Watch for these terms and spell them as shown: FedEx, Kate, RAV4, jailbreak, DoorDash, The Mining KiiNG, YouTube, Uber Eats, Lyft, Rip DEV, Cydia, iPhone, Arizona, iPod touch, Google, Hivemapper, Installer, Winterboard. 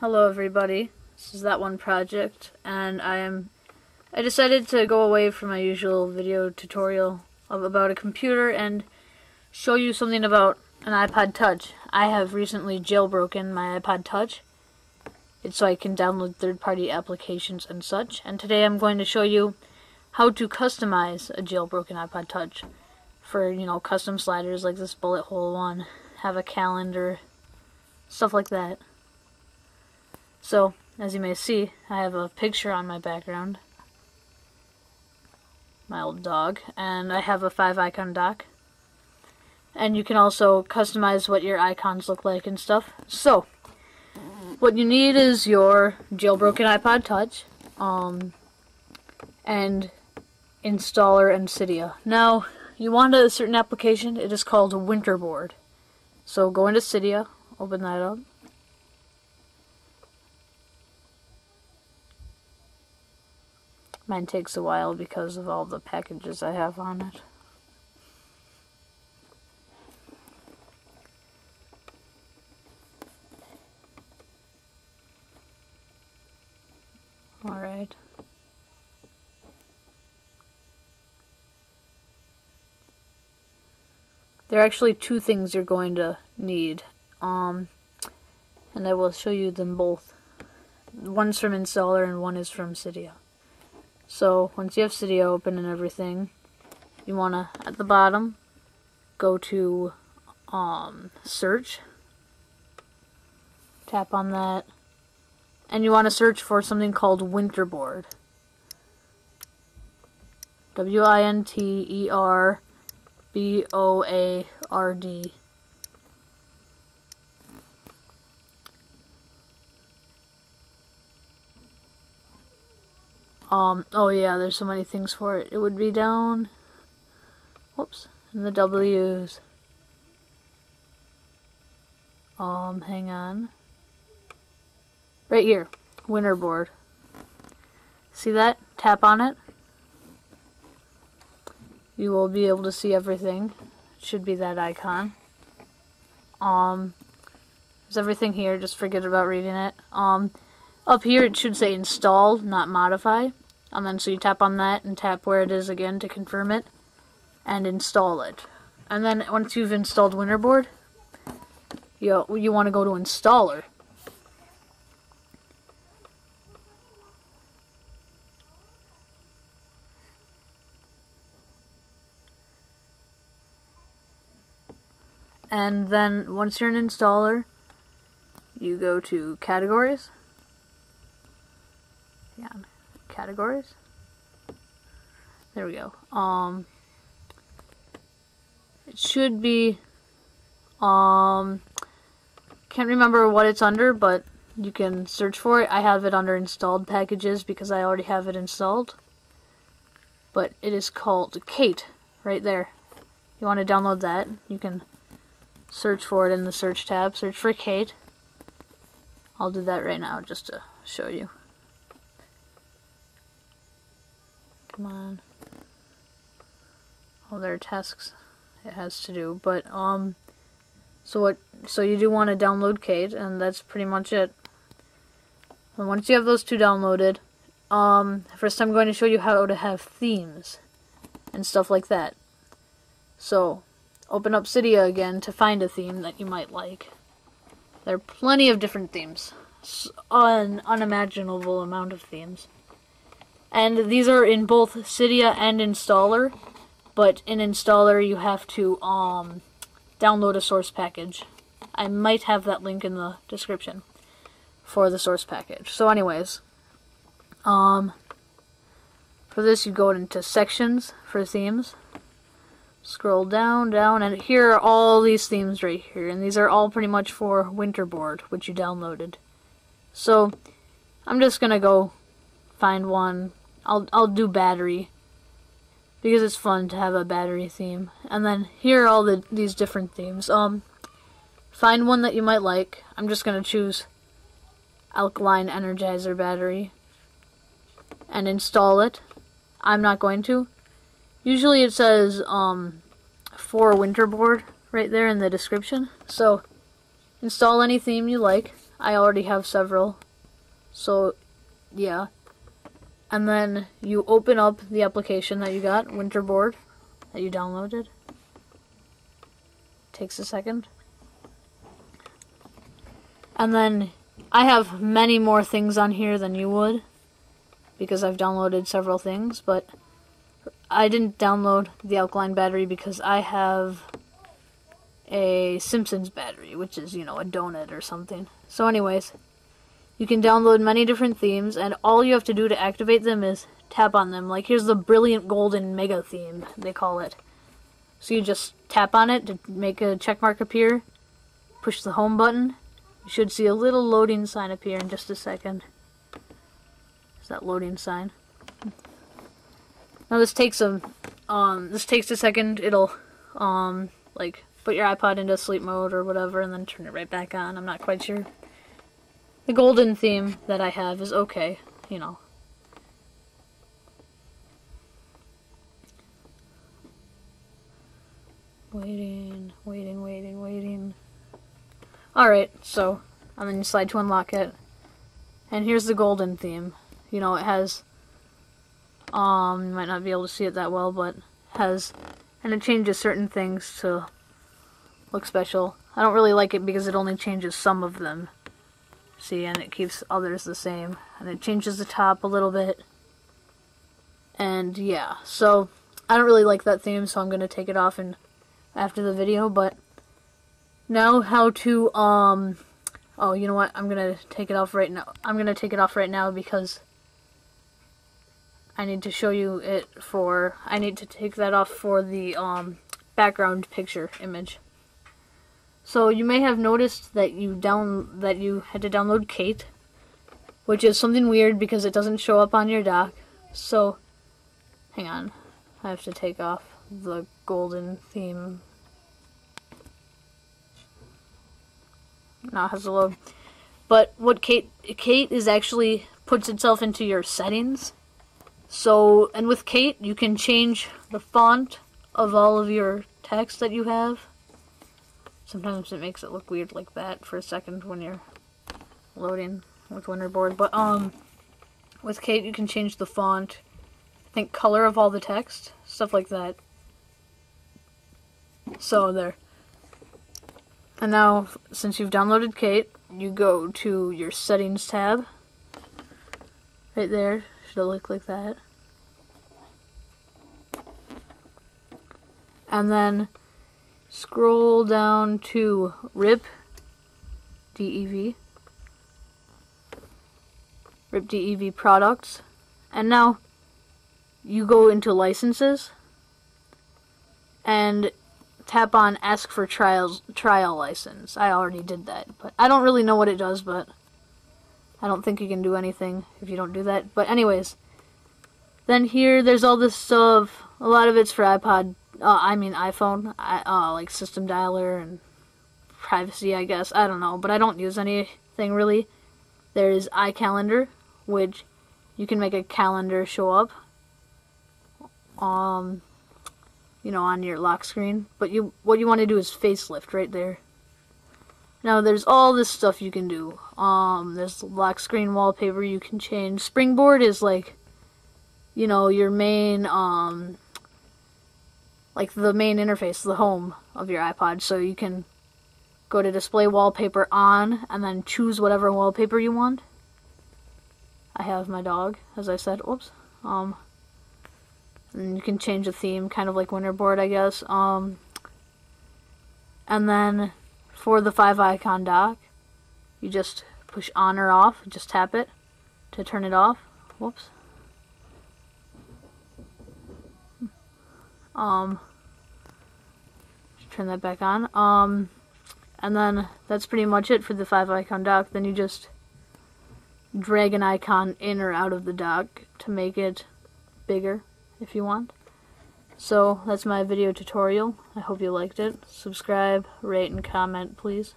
Hello everybody, this is that one project, and I decided to go away from my usual video tutorial about a computer and show you something about an iPod touch. I have recently jailbroken my iPod touch. It's so I can download third-party applications and such, and today I'm going to show you how to customize a jailbroken iPod touch for, you know, custom sliders like this bullet hole one, have a calendar, stuff like that. So, as you may see, I have a picture on my background, my old dog, and I have a 5-icon dock. And you can also customize what your icons look like and stuff. So, what you need is your jailbroken iPod touch, and Installer and Cydia. Now, you want a certain application, it is called Winterboard. So go into Cydia, open that up. Mine takes a while because of all the packages I have on it. Alright. There are actually two things you're going to need, and I will show you them both. One's from Installer and one is from Cydia. So, once you have Cydia open and everything, you want to, at the bottom, go to search, tap on that, and you want to search for something called Winterboard. Winterboard. Oh yeah, there's so many things for it. It would be down, whoops, in the W's. Hang on. Right here, Winterboard. See that? Tap on it. You will be able to see everything. It should be that icon. There's everything here, just forget about reading it. Up here it should say install, not modify. And then so you tap on that and tap where it is again to confirm it and install it. And then once you've installed Winterboard, you want to go to Installer. And then once you're in Installer, you go to Categories. Yeah, Categories. There we go. It should be, can't remember what it's under, but you can search for it. I have it under installed packages because I already have it installed. But it is called Kate, right there. You want to download that. You can search for it in the search tab. Search for Kate. I'll do that right now just to show you. Come on. Oh, there are tasks it has to do, but so you do want to download Kate, and that's pretty much it. And once you have those two downloaded, first I'm going to show you how to have themes and stuff like that. So open up Cydia again to find a theme that you might like. There are plenty of different themes, an unimaginable amount of themes. And these are in both Cydia and Installer, but in Installer you have to download a source package. I might have that link in the description for the source package. So anyways, for this you go into Sections for Themes, scroll down, and here are all these themes right here, and these are all pretty much for Winterboard, which you downloaded. So, I'm just gonna go find one. I'll do battery because it's fun to have a battery theme. And then here are all these different themes. Find one that you might like. I'm just gonna choose alkaline energizer battery and install it. I'm not going to. Usually it says for Winterboard right there in the description. So install any theme you like. I already have several. So, yeah. And then you open up the application that you got, Winterboard, that you downloaded. Takes a second. And then I have many more things on here than you would, because I've downloaded several things, but I didn't download the alkaline battery because I have a Simpsons battery, which is, you know, a donut or something. So anyways, you can download many different themes, and all you have to do to activate them is tap on them. Like, here's the Brilliant Golden Mega theme, they call it. So you just tap on it to make a check mark appear, push the home button. You should see a little loading sign appear in just a second. There's that loading sign. Now this takes a second. It'll like put your iPod into sleep mode or whatever, and then turn it right back on. I'm not quite sure. The golden theme that I have is okay, you know. Waiting, waiting, waiting, waiting. Alright, so, and then you slide to unlock it. And here's the golden theme. You know, it has, you might not be able to see it that well, but has, and it changes certain things to look special. I don't really like it because it only changes some of them. See, and it keeps others the same. And it changes the top a little bit. And yeah, so, I don't really like that theme, so I'm going to take it off and after the video, but now how to, oh, you know what, I'm going to take it off right now. I'm going to take it off right now because I need to show you it for, I need to take that off for the, background picture image. So you may have noticed that you had to download Kate, which is something weird because it doesn't show up on your dock. So, hang on, I have to take off the golden theme. Now it has to load. But what Kate is actually puts itself into your settings. So, and with Kate, you can change the font of all of your text that you have. Sometimes it makes it look weird like that for a second when you're loading with Winterboard. But with Kate, you can change the font, I think color of all the text, stuff like that. So there. And now, since you've downloaded Kate, you go to your settings tab. Right there, should look like that. And then scroll down to Rip DEV. Rip DEV products. And now you go into licenses and tap on ask for trial license. I already did that, but I don't really know what it does, but I don't think you can do anything if you don't do that. But anyways, then here there's all this stuff. A lot of it's for iPod, iPhone, like system dialer and privacy, I guess. I don't know, but I don't use anything really. There's iCalendar, which you can make a calendar show up. You know, on your lock screen, but what you want to do is facelift right there. Now there's all this stuff you can do. There's lock screen wallpaper you can change. Springboard is like, you know, your main, like the main interface, the home of your iPod. So you can go to display wallpaper on, and then choose whatever wallpaper you want. I have my dog, as I said. Whoops. And you can change the theme, kind of like Winterboard, I guess. And then for the 5-icon dock, you just push on or off. Just tap it to turn it off. Whoops. Turn that back on. And then that's pretty much it for the 5-icon dock. Then you just drag an icon in or out of the dock to make it bigger, if you want. So that's my video tutorial. I hope you liked it. Subscribe, rate, and comment, please.